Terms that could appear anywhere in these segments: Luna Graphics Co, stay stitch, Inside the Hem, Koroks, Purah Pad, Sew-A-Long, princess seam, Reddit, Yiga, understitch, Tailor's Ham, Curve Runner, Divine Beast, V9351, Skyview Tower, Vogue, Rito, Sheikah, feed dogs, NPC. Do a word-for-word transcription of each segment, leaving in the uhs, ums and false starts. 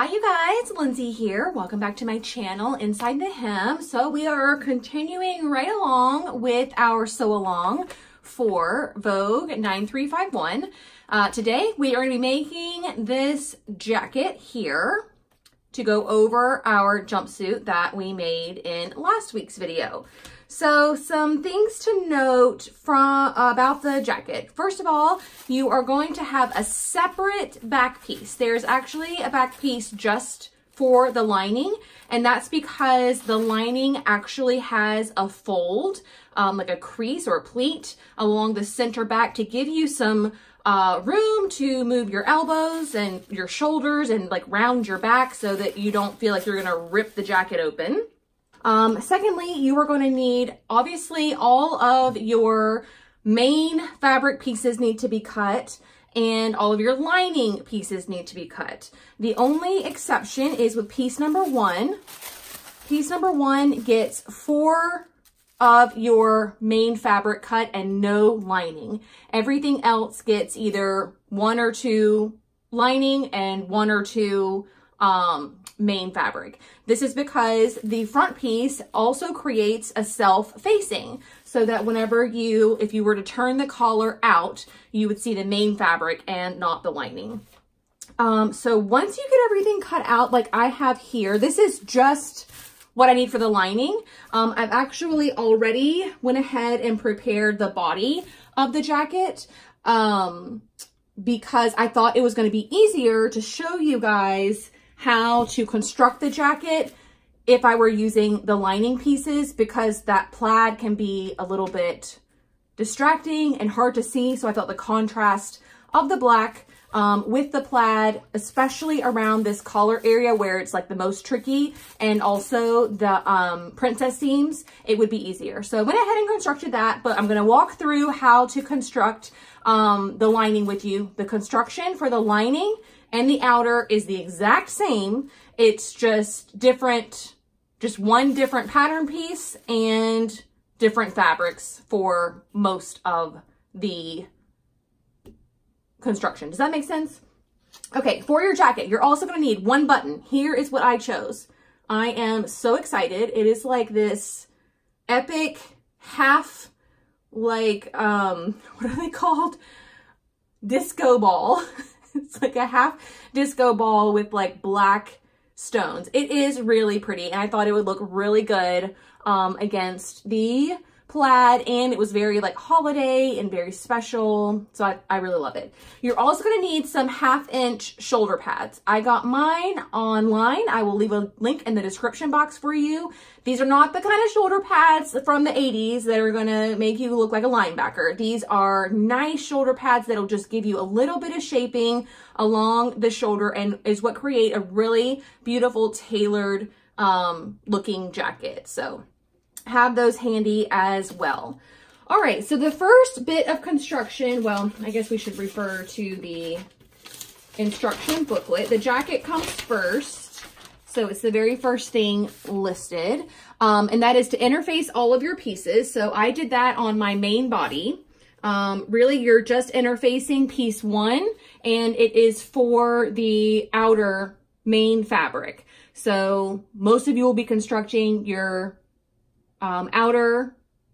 Hi you guys, Lindsay here. Welcome back to my channel, Inside the Hem. So we are continuing right along with our sew along for Vogue nine three five one. Uh, today we are going to be making this jacket here to go over our jumpsuit that we made in last week's video. So some things to note from about the jacket. First of all, you are going to have a separate back piece. There's actually a back piece just for the lining, and that's because the lining actually has a fold, um, like a crease or a pleat along the center back to give you some Uh, room to move your elbows and your shoulders and like round your back so that you don't feel like you're gonna rip the jacket open. Um, secondly, you are gonna need, obviously, all of your main fabric pieces need to be cut and all of your lining pieces need to be cut. The only exception is with piece number one. Piece number one gets four of your main fabric cut and no lining. Everything else gets either one or two lining and one or two um, main fabric. This is because the front piece also creates a self-facing so that whenever you, if you were to turn the collar out, you would see the main fabric and not the lining. Um, so once you get everything cut out like I have here, this is just what I need for the lining. Um, I've actually already went ahead and prepared the body of the jacket um, because I thought it was going to be easier to show you guys how to construct the jacket if I were using the lining pieces, because that plaid can be a little bit distracting and hard to see. So I thought the contrast of the black Um, with the plaid, especially around this collar area where it's like the most tricky, and also the um, princess seams, it would be easier. So I went ahead and constructed that, but I'm going to walk through how to construct um, the lining with you. The construction for the lining and the outer is the exact same. It's just different, just one different pattern piece and different fabrics for most of the construction. Does that make sense? Okay, for your jacket, you're also going to need one button. Here is what I chose. I am so excited. It is like this epic half, like, um, what are they called? Disco ball. It's like a half disco ball with like black stones. It is really pretty, and I thought it would look really good um, against the plaid, and it was very like holiday and very special, so I, I really love it. You're also going to need some half inch shoulder pads. I got mine online. I will leave a link in the description box for you. These are not the kind of shoulder pads from the eighties that are going to make you look like a linebacker. These are nice shoulder pads that'll just give you a little bit of shaping along the shoulder and is what create a really beautiful tailored um, looking jacket. So have those handy as well. All right, so the first bit of construction, well, I guess we should refer to the instruction booklet. The jacket comes first, so it's the very first thing listed, um, and that is to interface all of your pieces. So I did that on my main body. Um, really, you're just interfacing piece one, and it is for the outer main fabric. So most of you will be constructing your Um, outer,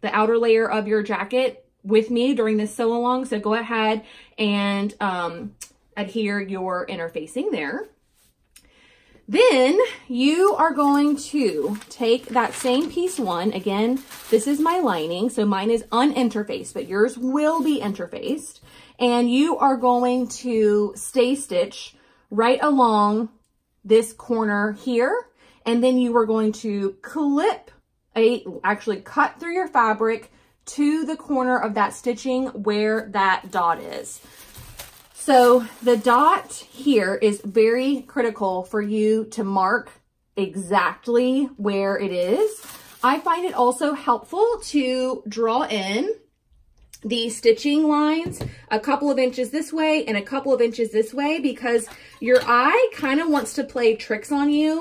the outer layer of your jacket with me during this sew along. So go ahead and um, adhere your interfacing there. Then you are going to take that same piece one. Again, this is my lining, so mine is uninterfaced, but yours will be interfaced. And you are going to stay stitch right along this corner here. And then you are going to clip I actually cut through your fabric to the corner of that stitching where that dot is. So the dot here is very critical for you to mark exactly where it is. I find it also helpful to draw in the stitching lines a couple of inches this way and a couple of inches this way, because your eye kind of wants to play tricks on you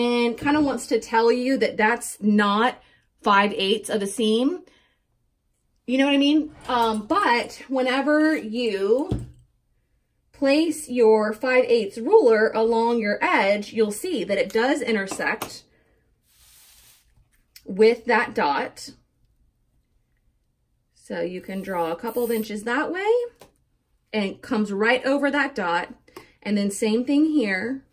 and kind of wants to tell you that that's not five eighths of a seam. You know what I mean? Um, but whenever you place your five eighths ruler along your edge, you'll see that it does intersect with that dot. So you can draw a couple of inches that way, and it comes right over that dot. And then same thing here,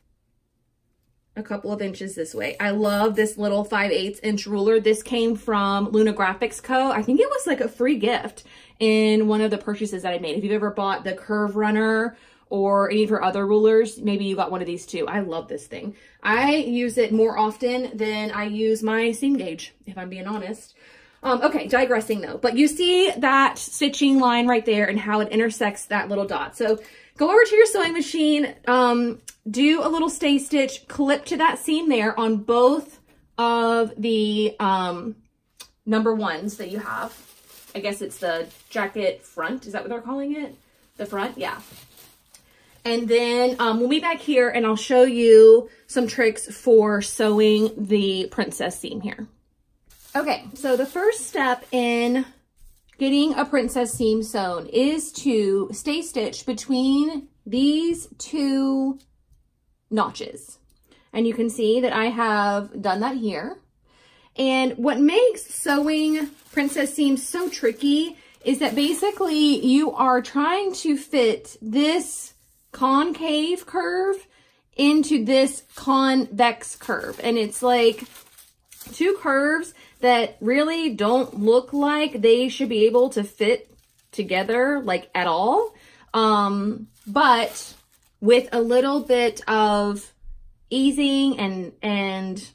a couple of inches this way. I love this little five eighths inch ruler. This came from Luna Graphics Co. I think it was like a free gift in one of the purchases that I made. If you've ever bought the Curve Runner or any of her other rulers, maybe you got one of these too. I love this thing. I use it more often than I use my seam gauge, if I'm being honest. Um, okay, digressing though, but you see that stitching line right there and how it intersects that little dot. So go over to your sewing machine, um, do a little stay stitch, clip to that seam there on both of the um, number ones that you have. I guess it's the jacket front, is that what they're calling it? The front, yeah. And then um, we'll be back here and I'll show you some tricks for sewing the princess seam here. Okay, so the first step in getting a princess seam sewn is to stay stitch between these two notches. And you can see that I have done that here. And what makes sewing princess seams so tricky is that basically you are trying to fit this concave curve into this convex curve. And it's like two curves that really don't look like they should be able to fit together like at all. Um, but with a little bit of easing and, and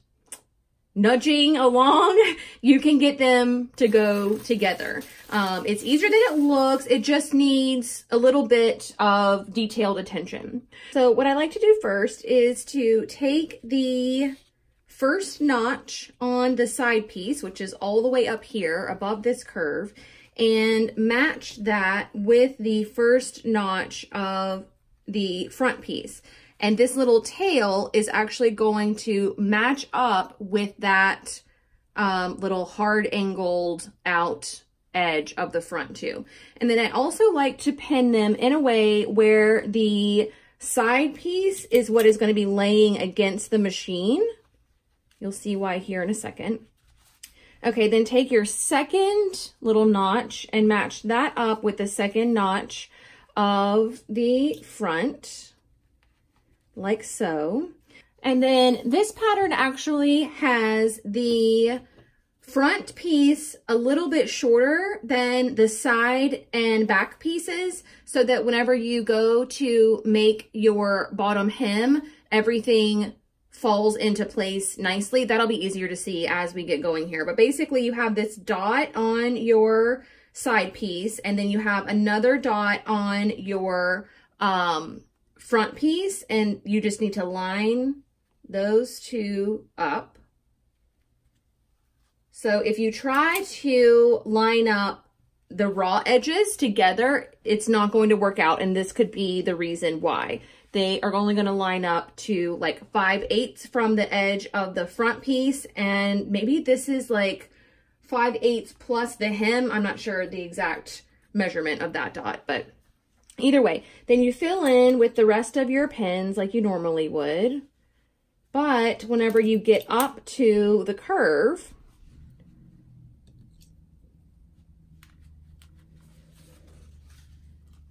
nudging along, you can get them to go together. Um, it's easier than it looks. It just needs a little bit of detailed attention. So what I like to do first is to take the first notch on the side piece, which is all the way up here above this curve, and match that with the first notch of the front piece. And this little tail is actually going to match up with that um, little hard angled out edge of the front too. And then I also like to pin them in a way where the side piece is what is going to be laying against the machine. You'll see why here in a second. Okay, then take your second little notch and match that up with the second notch of the front, like so. And then this pattern actually has the front piece a little bit shorter than the side and back pieces, so that whenever you go to make your bottom hem, everything falls into place nicely. That'll be easier to see as we get going here. But basically you have this dot on your side piece, and then you have another dot on your um, front piece, and you just need to line those two up. So if you try to line up the raw edges together, it's not going to work out, and this could be the reason why. They are only going to line up to like five eighths from the edge of the front piece. And maybe this is like five eighths plus the hem. I'm not sure the exact measurement of that dot, but either way, then you fill in with the rest of your pins like you normally would. But whenever you get up to the curve,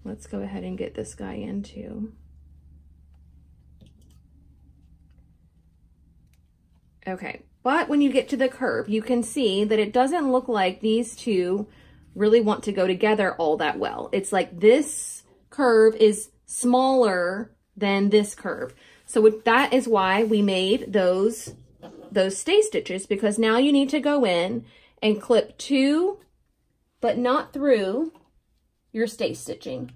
let's go ahead and get this guy in too. Okay, but when you get to the curve, you can see that it doesn't look like these two really want to go together all that well. It's like this curve is smaller than this curve. So with, that is why we made those, those stay stitches, because now you need to go in and clip to, but not through, your stay stitching.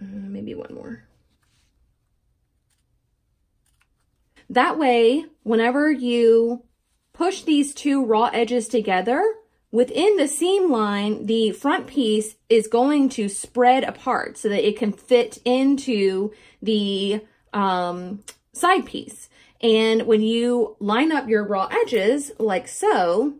Maybe one more. That way, whenever you push these two raw edges together, Within the seam line, the front piece is going to spread apart so that it can fit into the um, side piece. And when you line up your raw edges like so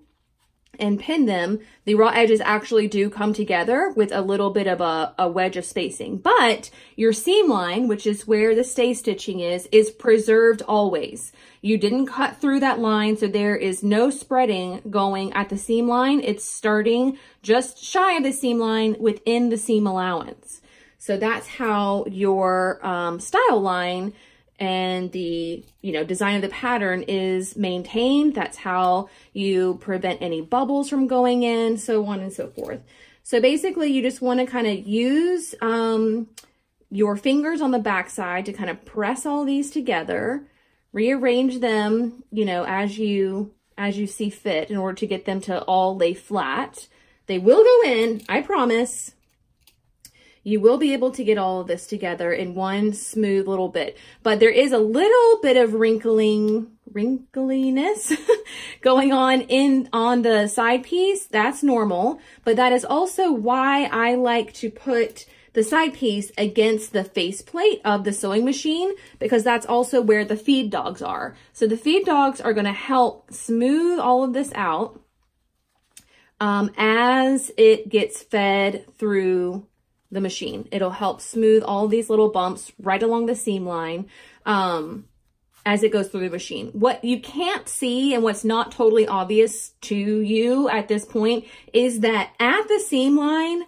and pin them, the raw edges actually do come together with a little bit of a, a wedge of spacing. But your seam line, which is where the stay stitching is, is preserved always. You didn't cut through that line, so there is no spreading going at the seam line. It's starting just shy of the seam line within the seam allowance. So that's how your um, style line and the, you know, design of the pattern is maintained. That's how you prevent any bubbles from going in, so on and so forth. So basically you just want to kind of use um, your fingers on the backside to kind of press all these together, rearrange them, you know, as you, as you see fit in order to get them to all lay flat. They will go in, I promise. You will be able to get all of this together in one smooth little bit, but there is a little bit of wrinkling, wrinkliness going on in on the side piece. That's normal, but that is also why I like to put the side piece against the face plate of the sewing machine, because that's also where the feed dogs are. So the feed dogs are going to help smooth all of this out um, as it gets fed through the machine. It'll help smooth all these little bumps right along the seam line um, as it goes through the machine. What you can't see and what's not totally obvious to you at this point is that at the seam line,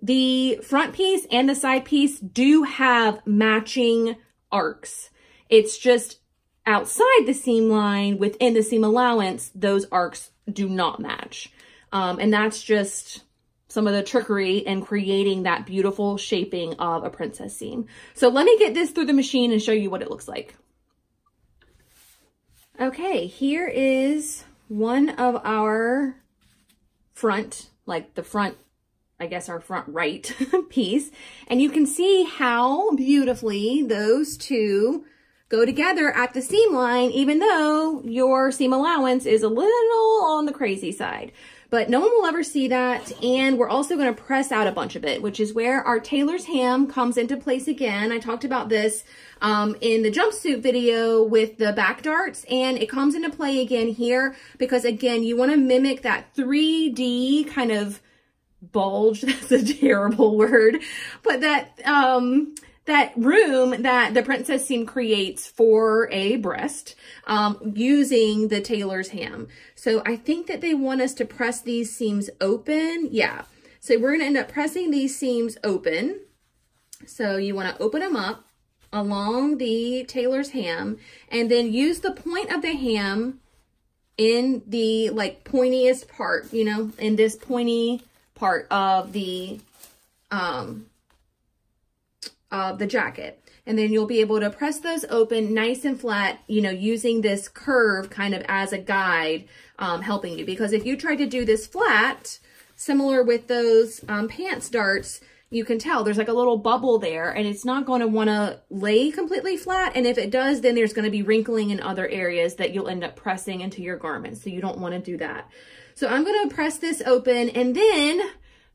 the front piece and the side piece do have matching arcs. It's just outside the seam line, within the seam allowance, those arcs do not match. Um, and that's just some of the trickery in creating that beautiful shaping of a princess seam. So let me get this through the machine and show you what it looks like. Okay, here is one of our front, like the front, I guess our front right piece. And you can see how beautifully those two go together at the seam line, even though your seam allowance is a little on the crazy side. But no one will ever see that, and we're also going to press out a bunch of it, which is where our Tailor's Ham comes into place again. I talked about this um, in the jumpsuit video with the back darts, and it comes into play again here because, again, you want to mimic that three D kind of bulge. That's a terrible word, but that um, that room that the princess seam creates for a breast um, using the Tailor's Ham. So I think that they want us to press these seams open. Yeah. So we're going to end up pressing these seams open. So you want to open them up along the Tailor's Ham and then use the point of the ham in the like pointiest part, you know, in this pointy part of the, um, Uh, the jacket, and then you'll be able to press those open nice and flat, you know, using this curve kind of as a guide, um, helping you, because if you try to do this flat, similar with those um, pants darts, you can tell there's like a little bubble there, and it's not going to want to lay completely flat, and if it does, then there's going to be wrinkling in other areas that you'll end up pressing into your garment, so you don't want to do that. So I'm going to press this open, and then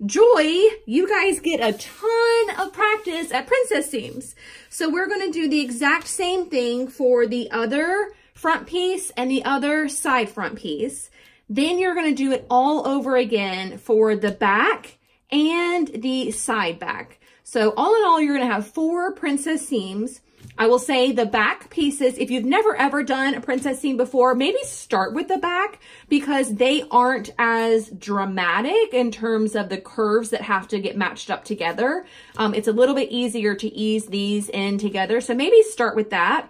Joy, you guys get a ton of practice at princess seams. So we're going to do the exact same thing for the other front piece and the other side front piece. Then you're going to do it all over again for the back and the side back. So all in all, you're going to have four princess seams. I will say the back pieces, if you've never ever done a princess seam before, maybe start with the back because they aren't as dramatic in terms of the curves that have to get matched up together. Um, it's a little bit easier to ease these in together. So maybe start with that.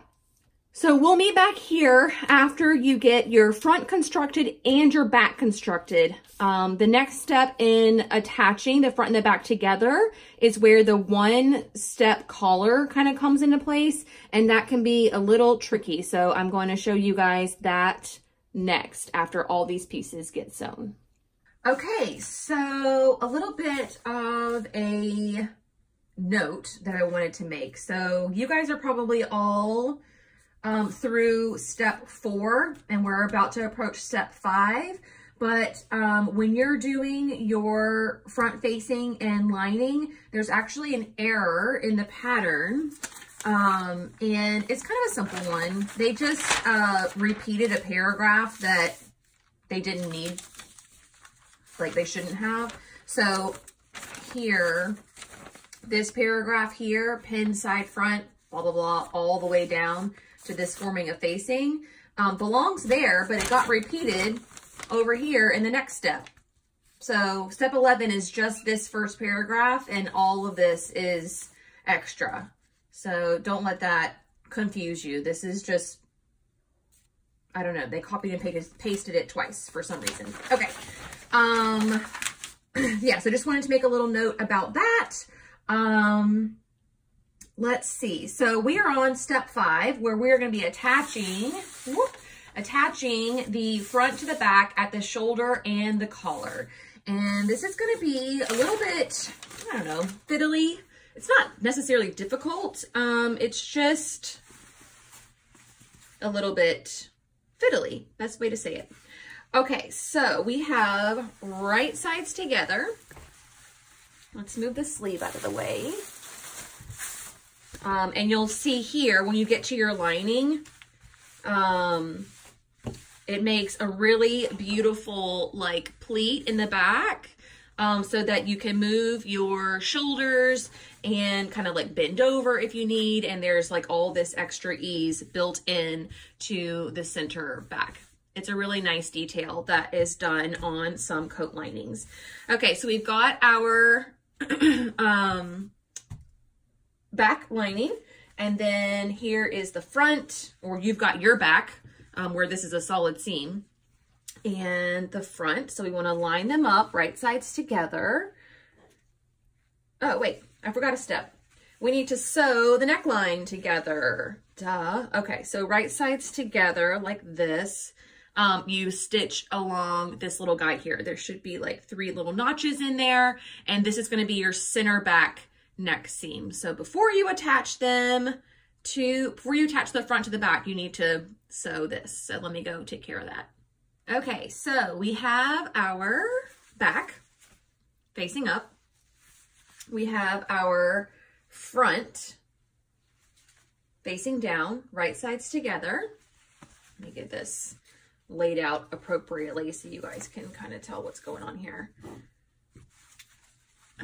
So we'll meet back here after you get your front constructed and your back constructed. Um, the next step in attaching the front and the back together is where the one step collar kind of comes into place, and that can be a little tricky. So I'm going to show you guys that next after all these pieces get sewn. Okay, so a little bit of a note that I wanted to make. So you guys are probably all Um, through step four, and we're about to approach step five. But um, when you're doing your front facing and lining, there's actually an error in the pattern. Um, and it's kind of a simple one. They just uh, repeated a paragraph that they didn't need, like they shouldn't have. So here, this paragraph here, pin side front, blah, blah, blah, all the way down to this forming a facing, um, belongs there, but it got repeated over here in the next step. So step eleven is just this first paragraph, and all of this is extra. So don't let that confuse you. This is just, I don't know, they copied and pasted it twice for some reason. Okay. Um, yeah, so just wanted to make a little note about that. Um, let's see. So we are on step five, where we're going to be attaching, whoop, attaching the front to the back at the shoulder and the collar. And this is going to be a little bit, I don't know, fiddly. It's not necessarily difficult. Um, it's just a little bit fiddly. Best way to say it. Okay, so we have right sides together. Let's move the sleeve out of the way. Um, and you'll see here, when you get to your lining, um, it makes a really beautiful like pleat in the back. Um, so that you can move your shoulders and kind of like bend over if you need. And there's like all this extra ease built in to the center back. It's a really nice detail that is done on some coat linings. Okay, so we've got our um, back lining. And then here is the front, or you've got your back um, where this is a solid seam. And the front, so we want to line them up right sides together. Oh wait, I forgot a step. We need to sew the neckline together. Duh. Okay, so right sides together like this. Um, you stitch along this little guy here. There should be like three little notches in there, and this is going to be your center back neck seam. So before you attach them to, before you attach the front to the back, you need to sew this. So let me go take care of that. Okay, so we have our back facing up. We have our front facing down, right sides together. Let me get this laid out appropriately so you guys can kind of tell what's going on here.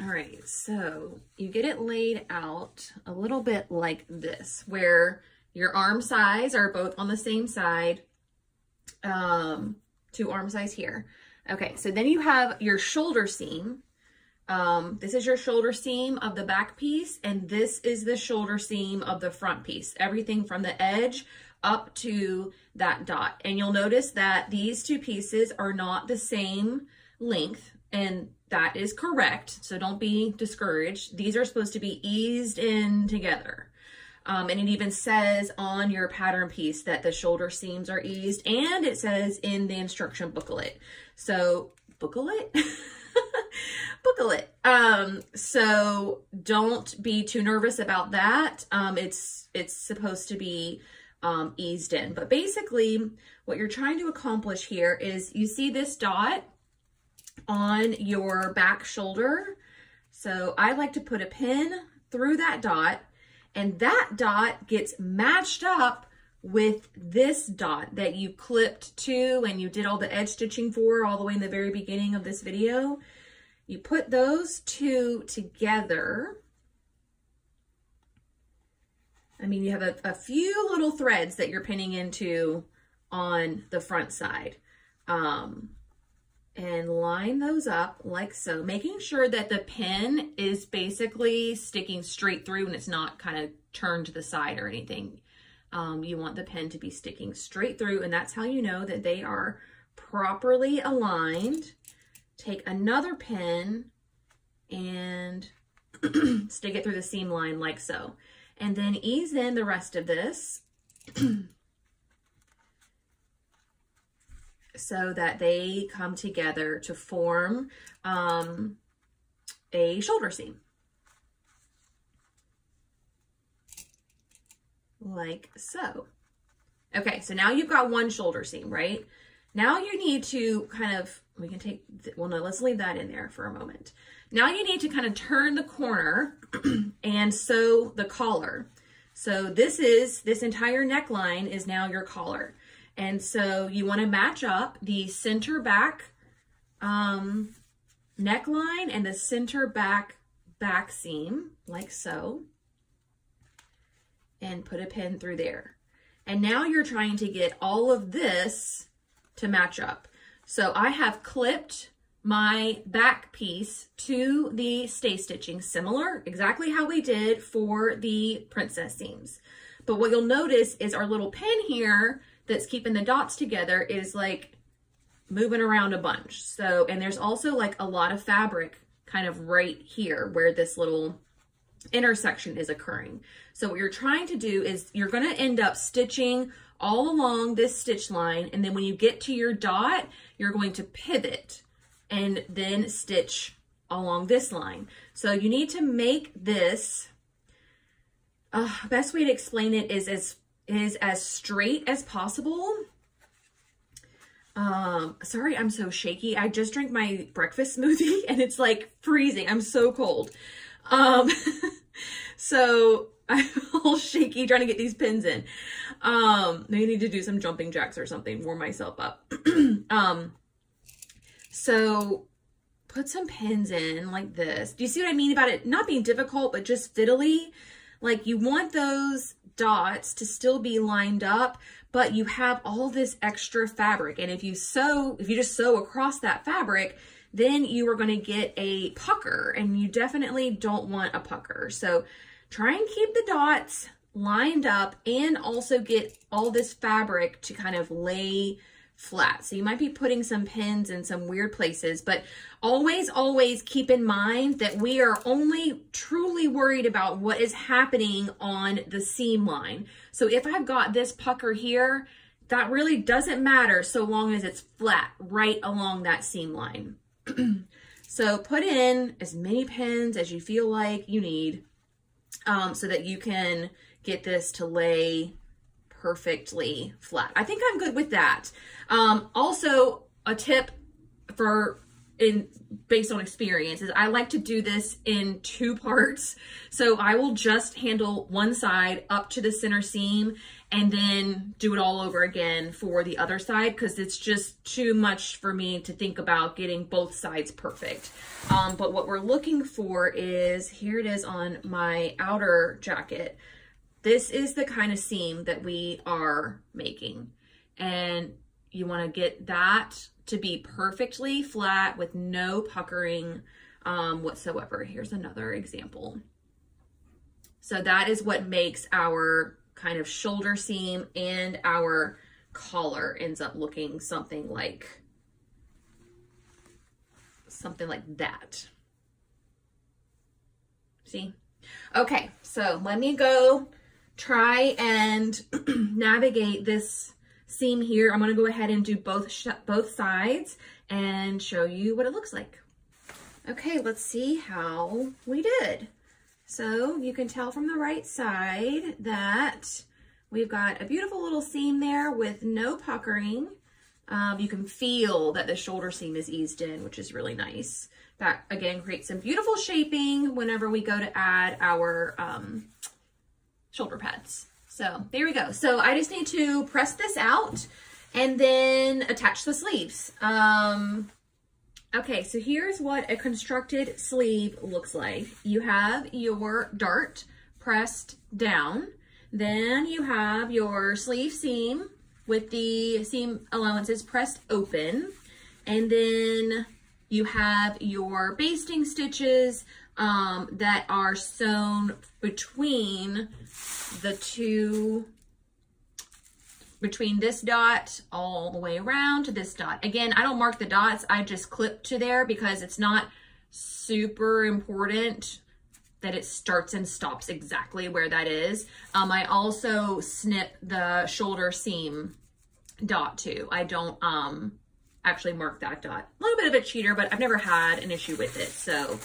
All right, so you get it laid out a little bit like this, where your arm size are both on the same side, um, to arm size here. Okay, so then you have your shoulder seam. Um, this is your shoulder seam of the back piece, and this is the shoulder seam of the front piece. Everything from the edge up to that dot. And you'll notice that these two pieces are not the same length, and that is correct. So don't be discouraged. These are supposed to be eased in together. Um, and it even says on your pattern piece that the shoulder seams are eased, and it says in the instruction booklet. So booklet, booklet. Um, so don't be too nervous about that. Um, it's, it's supposed to be, um, eased in, but basically what you're trying to accomplish here is you see this dot on your back shoulder. So I like to put a pin through that dot, and that dot gets matched up with this dot that you clipped to and you did all the edge stitching for all the way in the very beginning of this video. You put those two together. I mean, you have a, a few little threads that you're pinning into on the front side. Um, and line those up like so, making sure that the pin is basically sticking straight through and it's not kind of turned to the side or anything. Um, you want the pin to be sticking straight through, and that's how you know that they are properly aligned. Take another pin and stick it through the seam line like so, and then ease in the rest of this so that they come together to form um, a shoulder seam. Like so. Okay, so now you've got one shoulder seam, right? Now you need to kind of, we can take, well, no, let's leave that in there for a moment. Now you need to kind of turn the corner and sew the collar. So this is, this entire neckline is now your collar. And so you want to match up the center back um, neckline and the center back back seam, like so, and put a pin through there. And now you're trying to get all of this to match up. So I have clipped my back piece to the stay stitching, similar, exactly how we did for the princess seams. But what you'll notice is our little pin here that's keeping the dots together is like moving around a bunch. So, and there's also like a lot of fabric kind of right here where this little intersection is occurring. So what you're trying to do is you're going to end up stitching all along this stitch line, and then when you get to your dot, you're going to pivot and then stitch along this line. So you need to make this, uh, best way to explain it is as is as straight as possible. Um, sorry, I'm so shaky. I just drank my breakfast smoothie and it's like freezing. I'm so cold. Um, so I'm all shaky trying to get these pins in. Um, maybe I need to do some jumping jacks or something, warm myself up. um, so put some pins in like this. Do you see what I mean about it not being difficult, but just fiddly? Like you want those dots to still be lined up, but you have all this extra fabric. And if you sew, if you just sew across that fabric, then you are going to get a pucker, and you definitely don't want a pucker. So try and keep the dots lined up and also get all this fabric to kind of lay flat. So you might be putting some pins in some weird places, but always, always keep in mind that we are only truly worried about what is happening on the seam line. So if I've got this pucker here, that really doesn't matter so long as it's flat right along that seam line. So put in as many pins as you feel like you need, um, so that you can get this to lay perfectly flat. I think I'm good with that. Um, also, a tip for in based on experience is I like to do this in two parts. So I will just handle one side up to the center seam and then do it all over again for the other side, because it's just too much for me to think about getting both sides perfect. Um, but what we're looking for is, here it is on my outer jacket. This is the kind of seam that we are making, and you want to get that to be perfectly flat with no puckering um, whatsoever. Here's another example. So that is what makes our kind of shoulder seam, and our collar ends up looking something like, something like that. See? Okay, so let me go try and navigate this seam here. I'm going to go ahead and do both sh both sides and show you what it looks like. Okay, let's see how we did. So you can tell from the right side that we've got a beautiful little seam there with no puckering. Um, you can feel that the shoulder seam is eased in, which is really nice. That, again, creates some beautiful shaping whenever we go to add our um, shoulder pads. So there we go. So I just need to press this out and then attach the sleeves. Um, okay, so here's what a constructed sleeve looks like. You have your dart pressed down. Then you have your sleeve seam with the seam allowances pressed open. And then you have your basting stitches um, that are sewn between the two, between this dot all the way around to this dot. Again, I don't mark the dots, I just clip to there, because it's not super important that it starts and stops exactly where that is. Um, I also snip the shoulder seam dot too. I don't um, actually mark that dot. A little bit of a cheater, but I've never had an issue with it. So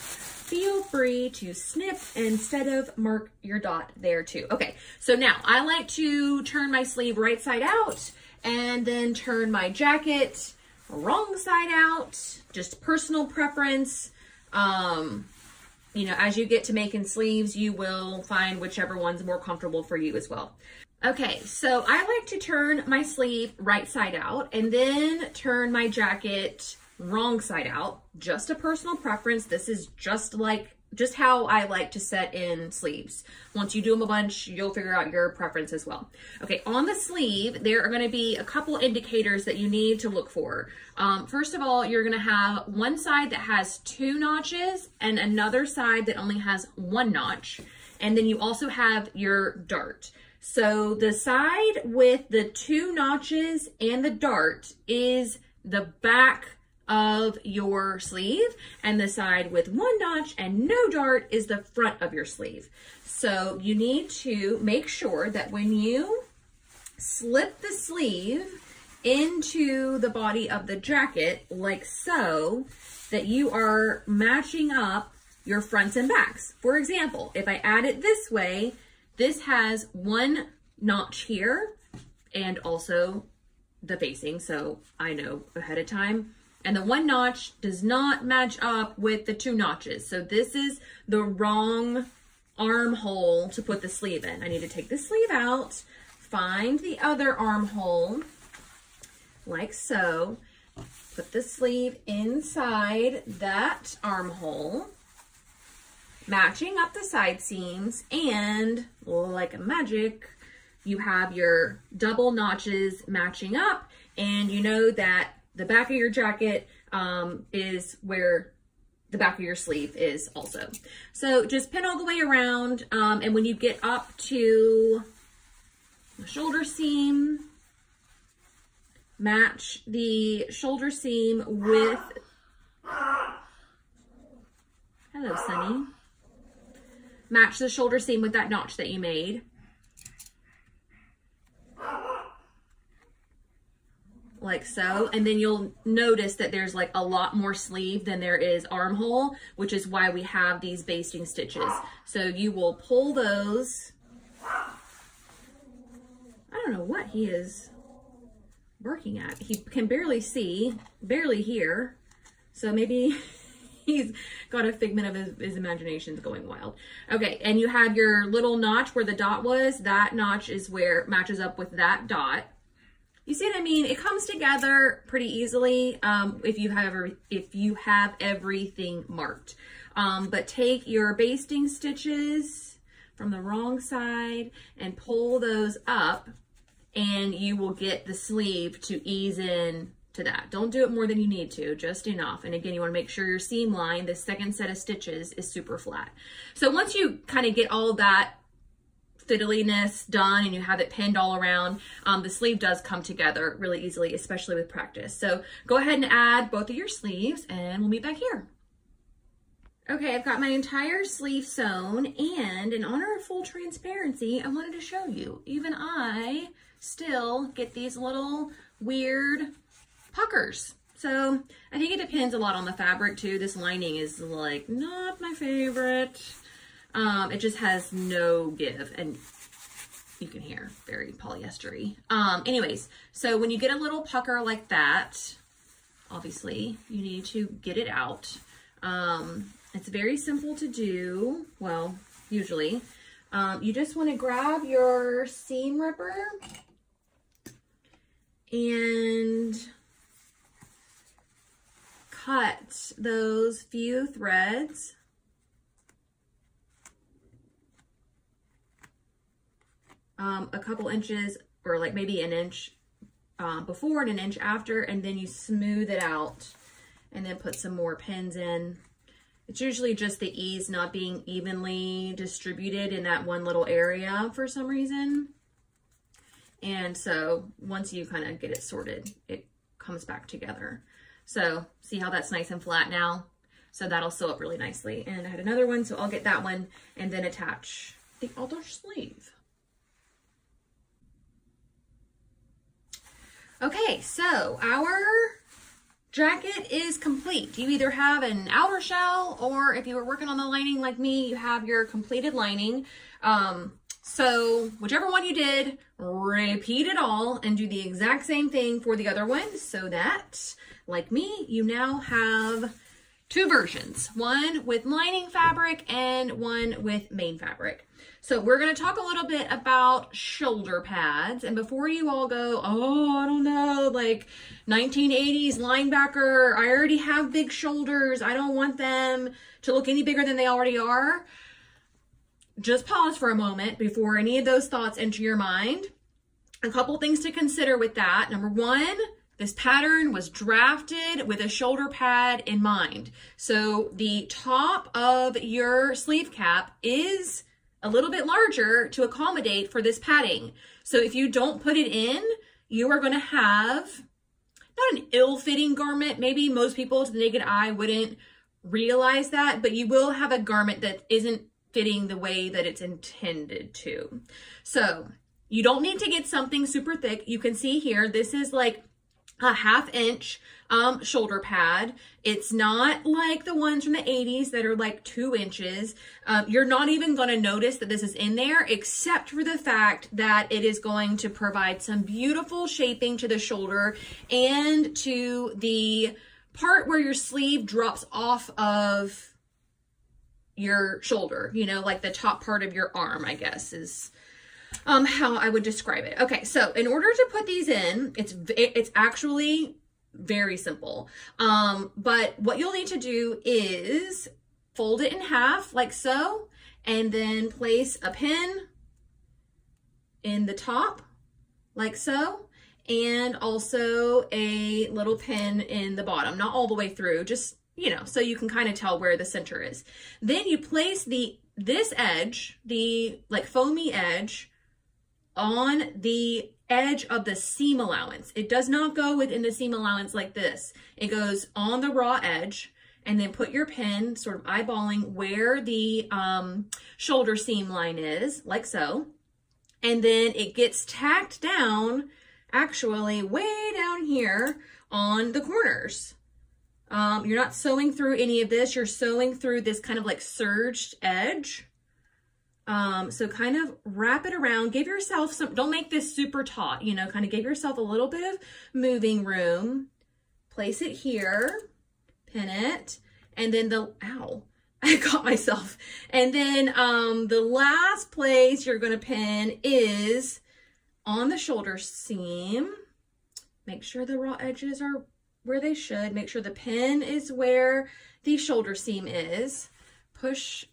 feel free to snip instead of mark your dot there too. Okay, so now I like to turn my sleeve right side out and then turn my jacket wrong side out. Just personal preference. Um, you know, as you get to making sleeves, you will find whichever one's more comfortable for you as well. Okay, so I like to turn my sleeve right side out and then turn my jacket wrong side out. Just a personal preference. This is just like just how I like to set in sleeves. Once you do them a bunch, you'll figure out your preference as well. Okay, on the sleeve, there are gonna be a couple indicators that you need to look for. Um, first of all, you're gonna have one side that has two notches and another side that only has one notch. And then you also have your dart. So the side with the two notches and the dart is the back of your sleeve, and the side with one notch and no dart is the front of your sleeve. So you need to make sure that when you slip the sleeve into the body of the jacket, like so, that you are matching up your fronts and backs. For example, if I add it this way, this has one notch here and also the facing, so I know ahead of time. And the one notch does not match up with the two notches. So this is the wrong armhole to put the sleeve in. I need to take the sleeve out, find the other armhole, like so, put the sleeve inside that armhole, matching up the side seams, and like magic, you have your double notches matching up, and you know that the back of your jacket um, is where the back of your sleeve is also. So just pin all the way around. Um, and when you get up to the shoulder seam, match the shoulder seam with, hello, Sunny. Match the shoulder seam with that notch that you made. Like so, and then you'll notice that there's like a lot more sleeve than there is armhole, which is why we have these basting stitches. So you will pull those. I don't know what he is barking at. He can barely see, barely hear. So maybe he's got a figment of his, his imagination's going wild. Okay, and you have your little notch where the dot was. That notch is where matches up with that dot. You see what I mean? It comes together pretty easily um, if you have every, if you have everything marked. Um, but take your basting stitches from the wrong side and pull those up, and you will get the sleeve to ease in to that. Don't do it more than you need to, just enough. And again, you want to make sure your seam line, the second set of stitches, is super flat. So once you kind of get all that fiddliness done and you have it pinned all around, um, the sleeve does come together really easily, especially with practice. So go ahead and add both of your sleeves and we'll meet back here. Okay, I've got my entire sleeve sewn, and in honor of full transparency, I wanted to show you, even I still get these little weird puckers. So I think it depends a lot on the fabric too. This lining is like not my favorite. Um, it just has no give, and you can hear very polyester-y. Um, anyways, so when you get a little pucker like that, obviously you need to get it out. Um, it's very simple to do. Well, usually, um, you just want to grab your seam ripper and cut those few threads. Um, a couple inches, or like maybe an inch uh, before and an inch after, and then you smooth it out and then put some more pins in. It's usually just the ease not being evenly distributed in that one little area for some reason. And so once you kind of get it sorted, it comes back together. So see how that's nice and flat now? So that'll sew up really nicely. And I had another one, so I'll get that one and then attach the other sleeve. Okay, so our jacket is complete. You either have an outer shell, or if you were working on the lining like me, you have your completed lining. Um, So whichever one you did, repeat it all and do the exact same thing for the other one so that, like me, you now have two versions, one with lining fabric and one with main fabric. So we're going to talk a little bit about shoulder pads. And before you all go, oh, I don't know, like nineteen eighties linebacker, I already have big shoulders, I don't want them to look any bigger than they already are. Just pause for a moment before any of those thoughts enter your mind. A couple things to consider with that. Number one, this pattern was drafted with a shoulder pad in mind. So the top of your sleeve cap is a little bit larger to accommodate for this padding. So if you don't put it in, you are gonna have not an ill-fitting garment. Maybe most people to the naked eye wouldn't realize that, but you will have a garment that isn't fitting the way that it's intended to. So you don't need to get something super thick. You can see here, this is like a half inch um, shoulder pad. It's not like the ones from the eighties that are like two inches. Um, you're not even going to notice that this is in there, except for the fact that it is going to provide some beautiful shaping to the shoulder and to the part where your sleeve drops off of your shoulder, you know, like the top part of your arm, I guess, is um, how I would describe it. Okay, so in order to put these in, it's it's actually very simple. Um, but what you'll need to do is fold it in half like so, and then place a pin in the top like so, and also a little pin in the bottom, not all the way through, just, you know, so you can kind of tell where the center is. Then you place the this edge, the like foamy edge, on the edge of the seam allowance. It does not go within the seam allowance like this. It goes on the raw edge, and then put your pin, sort of eyeballing where the um, shoulder seam line is, like so. And then it gets tacked down, actually way down here on the corners. Um, you're not sewing through any of this. You're sewing through this kind of like serged edge. Um, so kind of wrap it around, give yourself some, don't make this super taut, you know, kind of give yourself a little bit of moving room, place it here, pin it, and then the, ow, I caught myself. And then, um, the last place you're going to pin is on the shoulder seam. Make sure the raw edges are where they should. Make sure the pin is where the shoulder seam is. Push,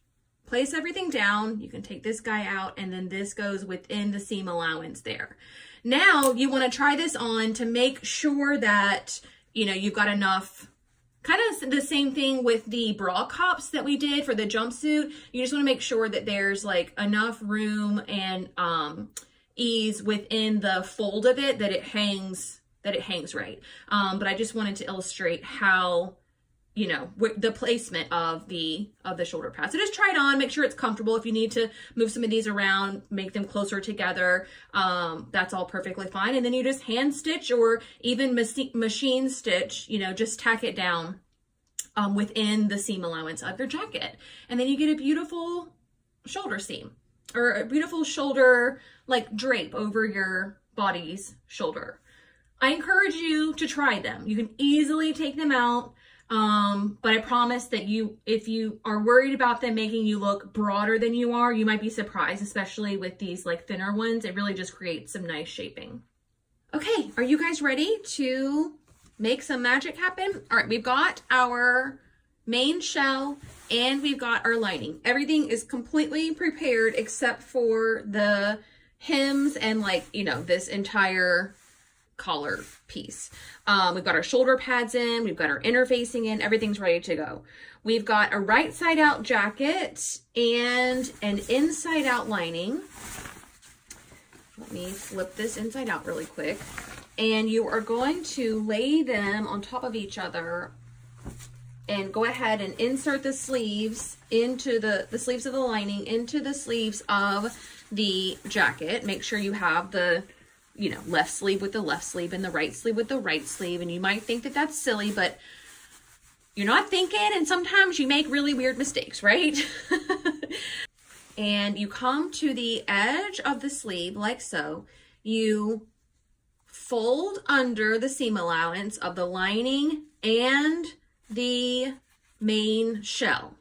place everything down. You can take this guy out, and then this goes within the seam allowance there. Now you want to try this on to make sure that, you know, you've got enough. Kind of the same thing with the bra cups that we did for the jumpsuit. You just want to make sure that there's like enough room and um, ease within the fold of it that it hangs that it hangs right. Um, but I just wanted to illustrate how, you know, the placement of the of the shoulder pad. So just try it on, make sure it's comfortable. If you need to move some of these around, make them closer together, um, that's all perfectly fine. And then you just hand stitch or even machine stitch, you know, just tack it down um, within the seam allowance of your jacket. And then you get a beautiful shoulder seam or a beautiful shoulder, like drape over your body's shoulder. I encourage you to try them. You can easily take them out, um, but I promise that you, if you are worried about them making you look broader than you are, you might be surprised, especially with these like thinner ones. It really just creates some nice shaping. Okay, are you guys ready to make some magic happen? All right, we've got our main shell and we've got our lining. Everything is completely prepared except for the hems and like, you know, this entire collar piece. Um, we've got our shoulder pads in, we've got our interfacing in, everything's ready to go. We've got a right side out jacket and an inside out lining. Let me flip this inside out really quick. And you are going to lay them on top of each other and go ahead and insert the sleeves into the, the sleeves of the lining into the sleeves of the jacket. Make sure you have the you know, left sleeve with the left sleeve and the right sleeve with the right sleeve. And you might think that that's silly, but you're not thinking. And sometimes you make really weird mistakes, right? and you come to the edge of the sleeve like so. You fold under the seam allowance of the lining and the main shell.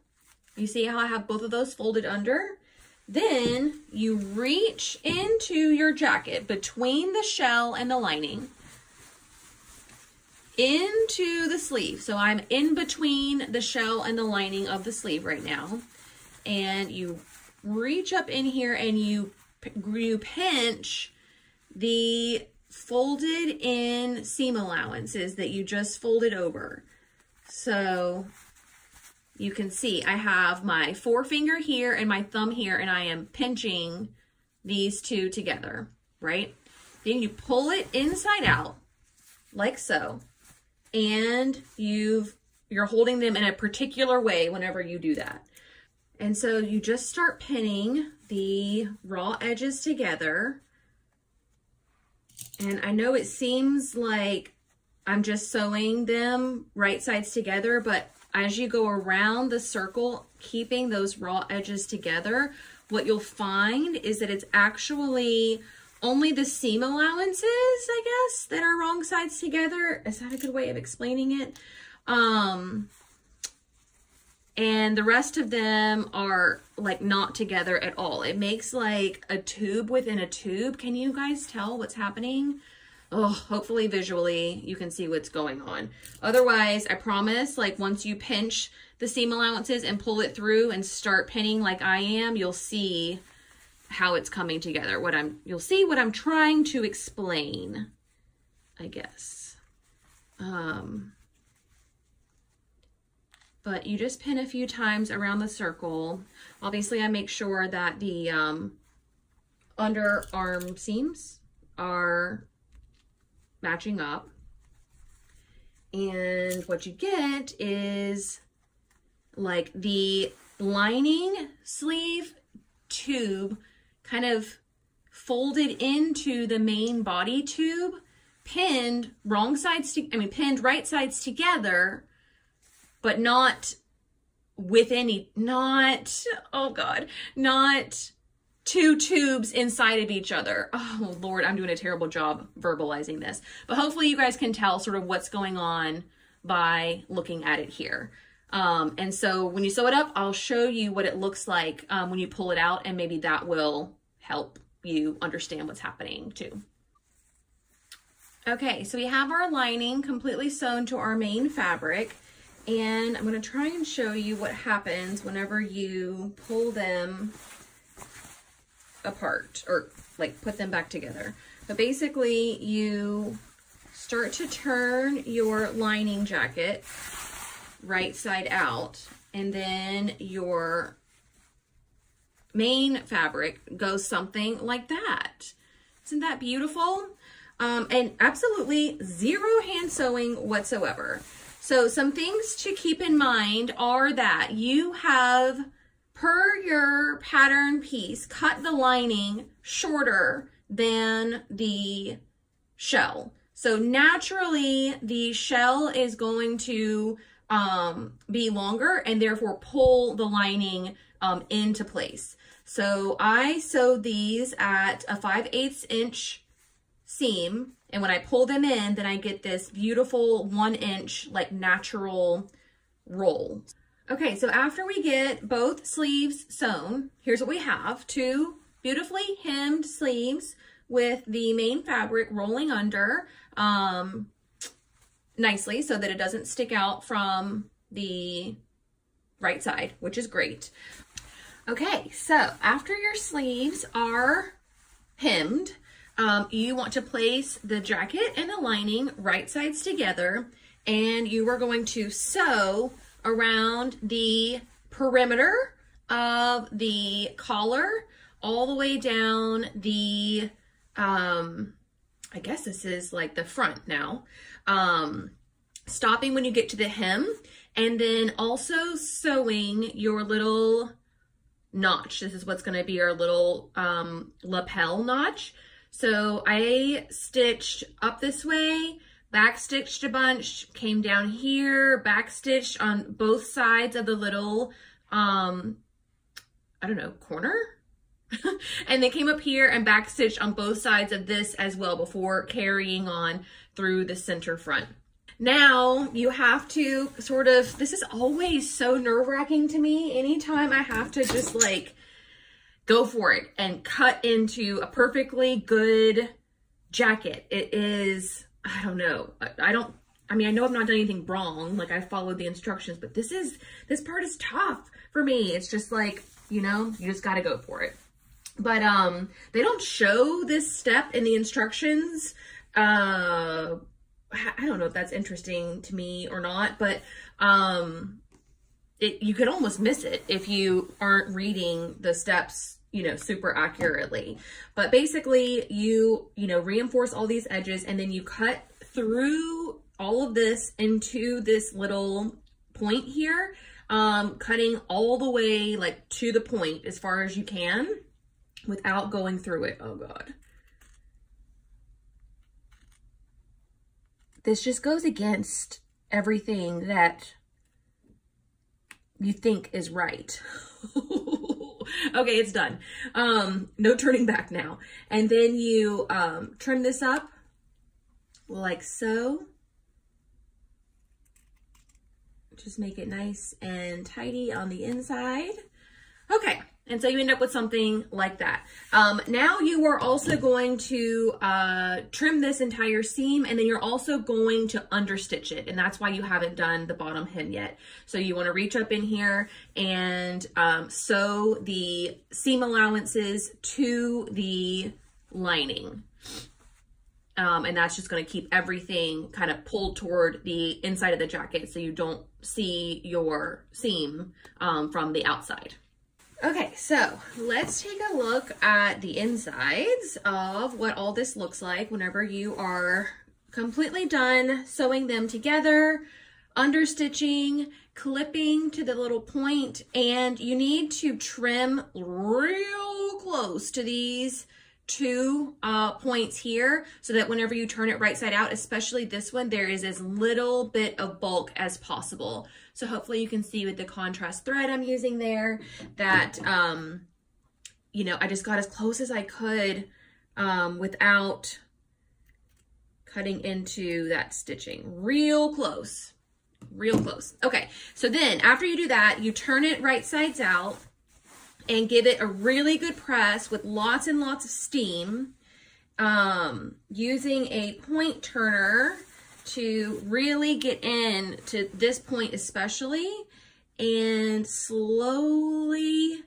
You see how I have both of those folded under? Then you reach into your jacket between the shell and the lining into the sleeve. So I'm in between the shell and the lining of the sleeve right now. And you reach up in here and you, you pinch the folded in seam allowances that you just folded over. So you can see I have my forefinger here and my thumb here, and I am pinching these two together, right? Then you pull it inside out like so, and you've, you're holding them in a particular way whenever you do that. And so you just start pinning the raw edges together. And I know it seems like I'm just sewing them right sides together, but as you go around the circle, keeping those raw edges together, what you'll find is that it's actually only the seam allowances, I guess, that are wrong sides together. Is that a good way of explaining it? Um, and the rest of them are like not together at all. It makes like a tube within a tube. Can you guys tell what's happening? Oh, hopefully visually you can see what's going on. Otherwise, I promise, like once you pinch the seam allowances and pull it through and start pinning like I am, you'll see how it's coming together. What I'm, you'll see what I'm trying to explain, I guess. Um, but you just pin a few times around the circle. Obviously, I make sure that the um, underarm seams are matching up, and what you get is like the lining sleeve tube kind of folded into the main body tube, pinned wrong sides to, I mean pinned right sides together, but not with any, not, oh God, not two tubes inside of each other. Oh Lord, I'm doing a terrible job verbalizing this, but hopefully you guys can tell sort of what's going on by looking at it here. Um, and so when you sew it up, I'll show you what it looks like um, when you pull it out, and maybe that will help you understand what's happening too. Okay, so we have our lining completely sewn to our main fabric, and I'm gonna try and show you what happens whenever you pull them apart or like put them back together. But basically you start to turn your lining jacket right side out, and then your main fabric goes something like that. Isn't that beautiful? Um, and absolutely zero hand sewing whatsoever. So some things to keep in mind are that you have, per your pattern piece, cut the lining shorter than the shell. So naturally the shell is going to um, be longer and therefore pull the lining um, into place. So I sewed these at a five eighths inch seam, and when I pull them in, then I get this beautiful one inch like natural roll. Okay, so after we get both sleeves sewn, here's what we have. Two beautifully hemmed sleeves with the main fabric rolling under um, nicely so that it doesn't stick out from the right side, which is great. Okay, so after your sleeves are hemmed, um, you want to place the jacket and the lining right sides together, and you are going to sew around the perimeter of the collar all the way down the, um, I guess this is like the front now, um, stopping when you get to the hem, and then also sewing your little notch. This is what's gonna be our little um, lapel notch. So I stitched up this way, backstitched a bunch, came down here, backstitched on both sides of the little um, I don't know, corner? And they came up here and back stitched on both sides of this as well before carrying on through the center front. Now you have to sort of, this is always so nerve-wracking to me. Anytime I have to just like go for it and cut into a perfectly good jacket. It is, I don't know. I don't, I mean, I know I've not done anything wrong. Like I followed the instructions, but this is, this part is tough for me. It's just like, you know, you just got to go for it. But um, they don't show this step in the instructions. Uh, I don't know if that's interesting to me or not, but um, it, you could almost miss it if you aren't reading the steps, you know, super accurately. But basically you, you know, reinforce all these edges and then you cut through all of this into this little point here, um, cutting all the way like to the point as far as you can without going through it. Oh God. This just goes against everything that you think is right. Okay, it's done. Um, no turning back now. And then you um, trim this up like so. Just make it nice and tidy on the inside. Okay. And so you end up with something like that. Um, now you are also going to uh, trim this entire seam, and then you're also going to understitch it. And that's why you haven't done the bottom hem yet. So you want to reach up in here and um, sew the seam allowances to the lining. Um, and that's just going to keep everything kind of pulled toward the inside of the jacket so you don't see your seam um, from the outside. Okay, so let's take a look at the insides of what all this looks like whenever you are completely done sewing them together, understitching, clipping to the little point, and you need to trim real close to these two uh, points here so that whenever you turn it right side out, especially this one, there is as little bit of bulk as possible. So hopefully you can see with the contrast thread I'm using there that, um, you know, I just got as close as I could um, without cutting into that stitching. Real close, real close. Okay, so then after you do that, you turn it right sides out and give it a really good press with lots and lots of steam, um, using a point turner to really get in to this point especially, and slowly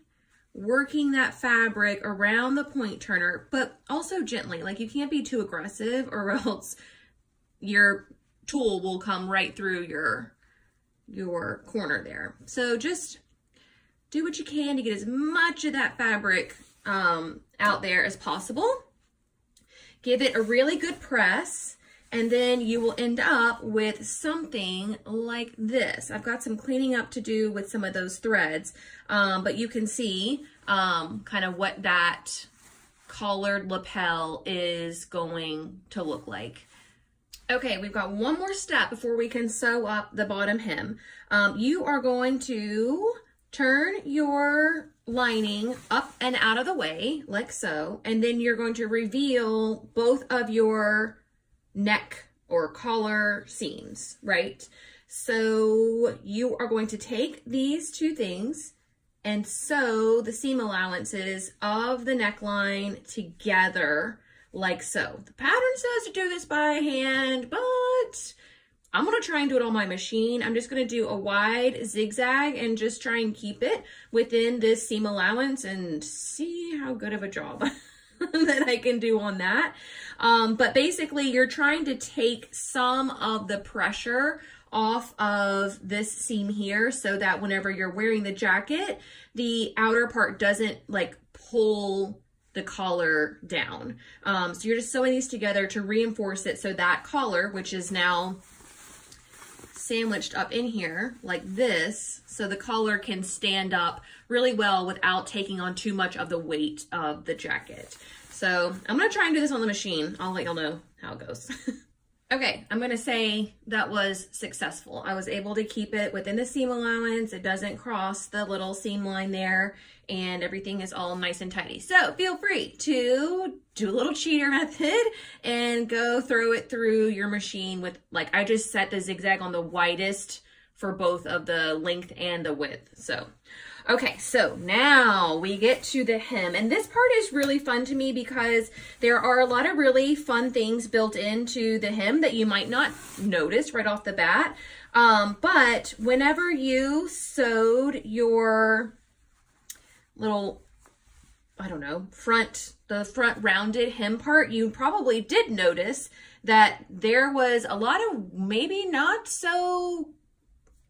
working that fabric around the point turner, but also gently. Like you can't be too aggressive or else your tool will come right through your, your corner there. So just do what you can to get as much of that fabric um, out there as possible. Give it a really good press, and then you will end up with something like this. I've got some cleaning up to do with some of those threads, um, but you can see um, kind of what that collared lapel is going to look like. Okay, we've got one more step before we can sew up the bottom hem. Um, you are going to turn your lining up and out of the way, like so, and then you're going to reveal both of your neck or collar seams, right? So you are going to take these two things and sew the seam allowances of the neckline together, like so. The pattern says to do this by hand, but I'm gonna try and do it on my machine. I'm just gonna do a wide zigzag and just try and keep it within this seam allowance and see how good of a job that I can do on that. Um, but basically you're trying to take some of the pressure off of this seam here so that whenever you're wearing the jacket, the outer part doesn't like pull the collar down. Um, so you're just sewing these together to reinforce it so that collar, which is now sandwiched up in here like this, so the collar can stand up really well without taking on too much of the weight of the jacket. So I'm gonna try and do this on the machine. I'll let y'all know how it goes. Okay, I'm gonna say that was successful. I was able to keep it within the seam allowance. It doesn't cross the little seam line there, and everything is all nice and tidy. So feel free to do a little cheater method and go throw it through your machine with, like, I just set the zigzag on the widest for both of the length and the width. So, okay, so now we get to the hem. And this part is really fun to me because there are a lot of really fun things built into the hem that you might not notice right off the bat. Um, but whenever you sewed your little, I don't know, front, the front rounded hem part, you probably did notice that there was a lot of maybe not so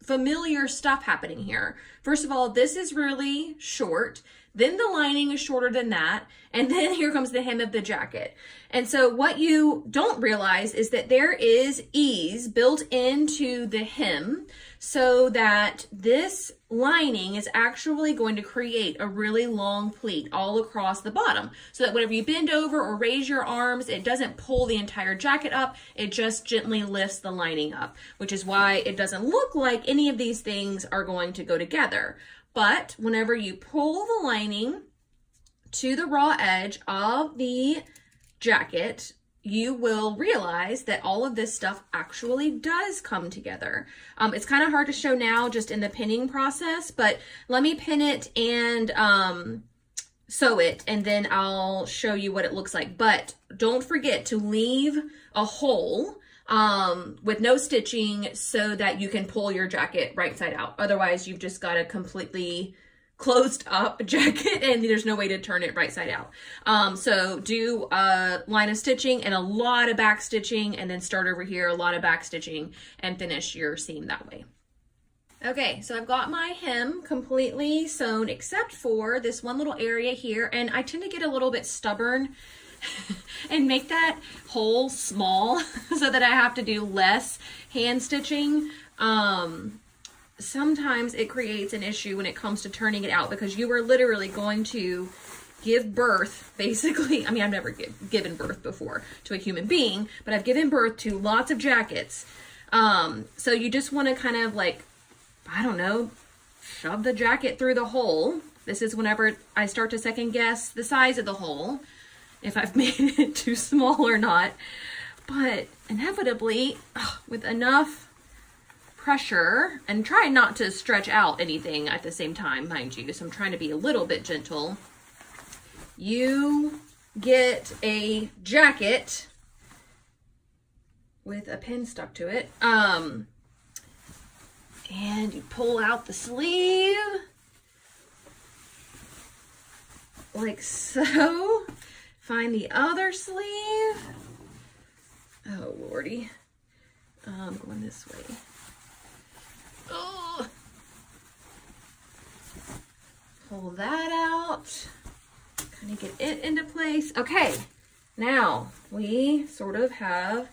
familiar stuff happening here. First of all, this is really short. Then the lining is shorter than that. And then here comes the hem of the jacket. And so what you don't realize is that there is ease built into the hem so that this lining is actually going to create a really long pleat all across the bottom so that whenever you bend over or raise your arms, it doesn't pull the entire jacket up. It just gently lifts the lining up, which is why it doesn't look like any of these things are going to go together. But whenever you pull the lining to the raw edge of the jacket, you will realize that all of this stuff actually does come together. Um, it's kind of hard to show now just in the pinning process, but let me pin it and um, sew it, and then I'll show you what it looks like. But don't forget to leave a hole um with no stitching so that you can pull your jacket right side out. Otherwise, you've just got a completely closed up jacket and there's no way to turn it right side out. Um, so do a line of stitching and a lot of back stitching, and then start over here, a lot of back stitching, and finish your seam that way. Okay, so I've got my hem completely sewn except for this one little area here, and I tend to get a little bit stubborn and make that hole small so that I have to do less hand stitching. Um, sometimes it creates an issue when it comes to turning it out, because you are literally going to give birth, basically. I mean, I've never give, given birth before to a human being, but I've given birth to lots of jackets. Um, so you just want to kind of like, I don't know, shove the jacket through the hole. This is whenever I start to second guess the size of the hole, if I've made it too small or not. But inevitably, with enough pressure, and try not to stretch out anything at the same time, mind you, so I'm trying to be a little bit gentle, you get a jacket with a pin stuck to it. Um, and you pull out the sleeve, like so. Find the other sleeve. Oh, Lordy. I'm um, going this way. Oh. Pull that out. Kind of get it into place. Okay, now we sort of have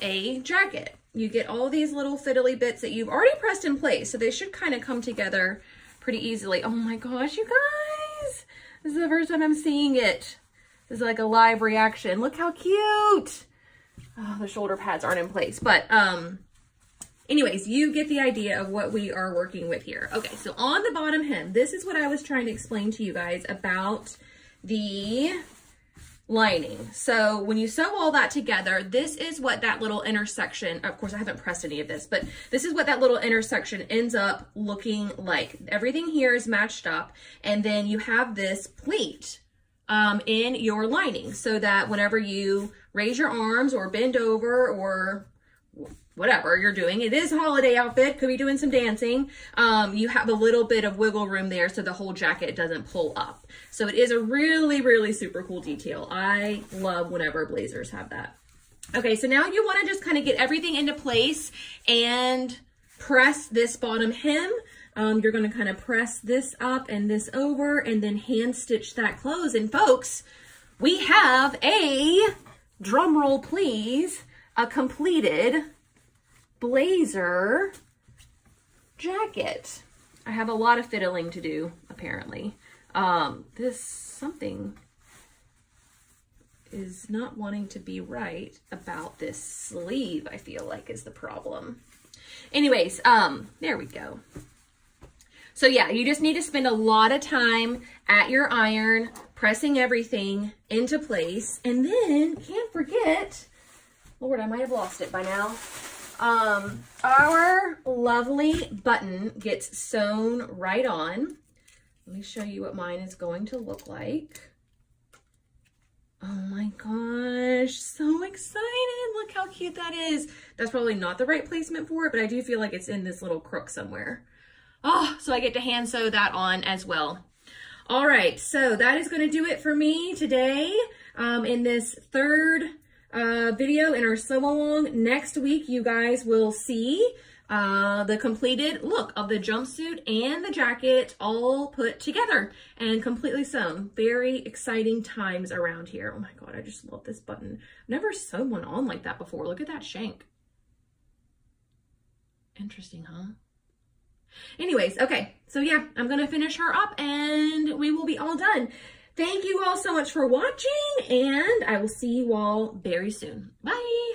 a jacket. You get all these little fiddly bits that you've already pressed in place, so they should kind of come together pretty easily. Oh my gosh, you guys. This is the first time I'm seeing it. It's like a live reaction. Look how cute. Oh, the shoulder pads aren't in place, but um, anyways, you get the idea of what we are working with here. Okay, so on the bottom hem, this is what I was trying to explain to you guys about the lining. So when you sew all that together, this is what that little intersection, of course I haven't pressed any of this, but this is what that little intersection ends up looking like. Everything here is matched up, and then you have this pleat Um, in your lining so that whenever you raise your arms or bend over or whatever you're doing, it is a holiday outfit, could be doing some dancing, um, you have a little bit of wiggle room there so the whole jacket doesn't pull up. So it is a really, really super cool detail. I love whenever blazers have that. Okay, so now you want to just kind of get everything into place and press this bottom hem. Um, you're going to kind of press this up and this over, and then hand stitch that close. And folks, we have a, drum roll please, a completed blazer jacket. I have a lot of fiddling to do, apparently. Um, this something is not wanting to be right about this sleeve, I feel like, is the problem. Anyways, um, there we go. So yeah, you just need to spend a lot of time at your iron, pressing everything into place. And then, can't forget, Lord, I might have lost it by now. Um, our lovely button gets sewn right on. Let me show you what mine is going to look like. Oh my gosh, so excited. Look how cute that is. That's probably not the right placement for it, but I do feel like it's in this little crook somewhere. Oh, so I get to hand sew that on as well. All right, so that is gonna do it for me today um, in this third uh, video in our sew along. Next week, you guys will see uh, the completed look of the jumpsuit and the jacket all put together and completely sewn. Very exciting times around here. Oh my God, I just love this button. I've never sewn one on like that before. Look at that shank. Interesting, huh? Anyways, okay, so yeah, I'm gonna finish her up and we will be all done. Thank you all so much for watching, and I will see you all very soon. Bye.